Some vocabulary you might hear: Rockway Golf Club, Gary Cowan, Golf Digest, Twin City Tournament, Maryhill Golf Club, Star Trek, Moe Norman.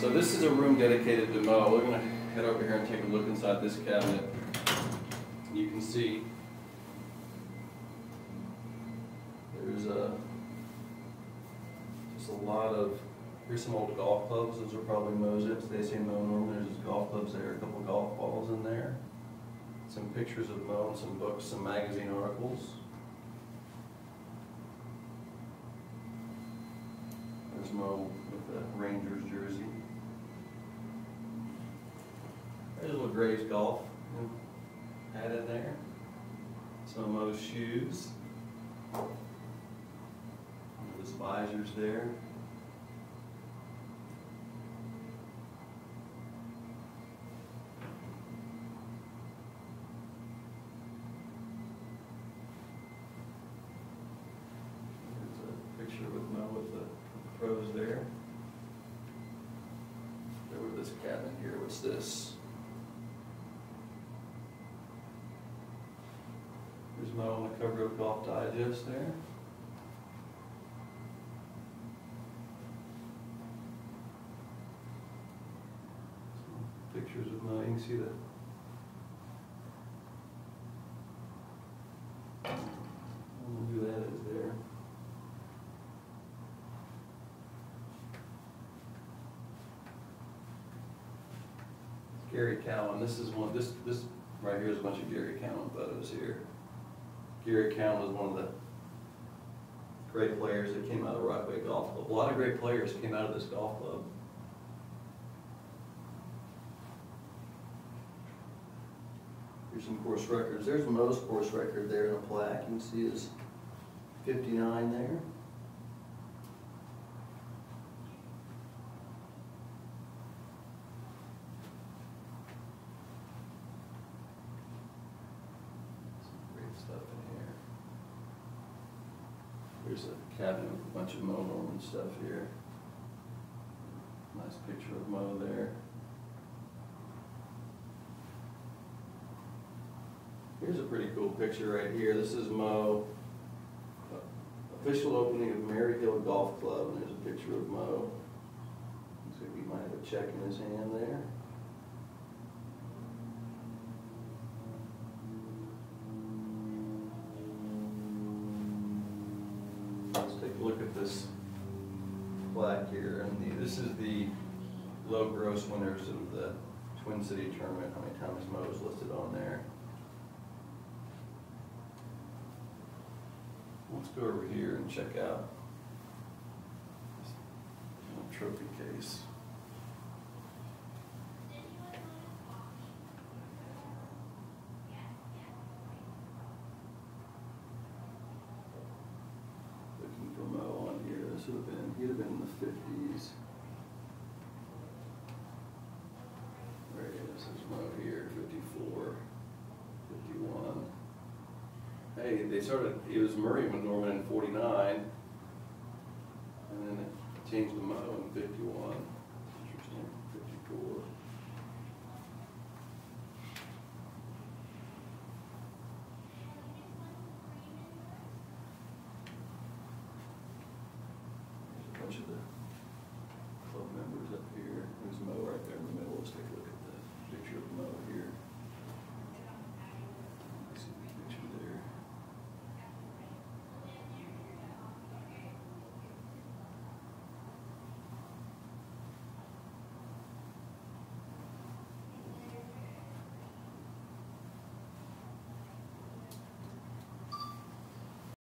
So this is a room dedicated to Moe. We're going to head over here and take a look inside this cabinet. You can see there's just a lot of, here's some old golf clubs. Those are probably Moe's. They say Moe Norman. There's just golf clubs there, a couple golf balls in there. Some pictures of Moe, and some books, some magazine articles. There's Moe with the Rangers jersey. There's a little Graves golf hat in there. Some of Moe's shoes. Those visors there. Pros there. Over this cabinet here, what's this? There's Moe on the cover of Golf Digest there. Some pictures of Moe, you can see that. I don't know who that is there. Gary Cowan. This is one. This right here is a bunch of Gary Cowan photos here. Gary Cowan was one of the great players that came out of Rockway Golf Club. A lot of great players came out of this golf club. Here's some course records. There's Moe's course record there in a plaque. You can see his 59 there. Here's a cabinet with a bunch of Moe Norman stuff here. Nice picture of Moe there. Here's a pretty cool picture right here. This is Moe, official opening of Maryhill Golf Club, and there's a picture of Moe. Looks like he might have a check in his hand there. Take a look at this plaque here, and this is the low gross winners of the Twin City Tournament. How many times Moe is listed on there? Let's go over here and check out this little trophy case. He'd have been in the 50s. There he is. There's Moe here, 54, 51. Hey, they started, it was Murray with Norman in 49, and then it changed to Moe in 51. Interesting, 54. Of the club members up here. There's Moe right there in the middle. Let's take a look.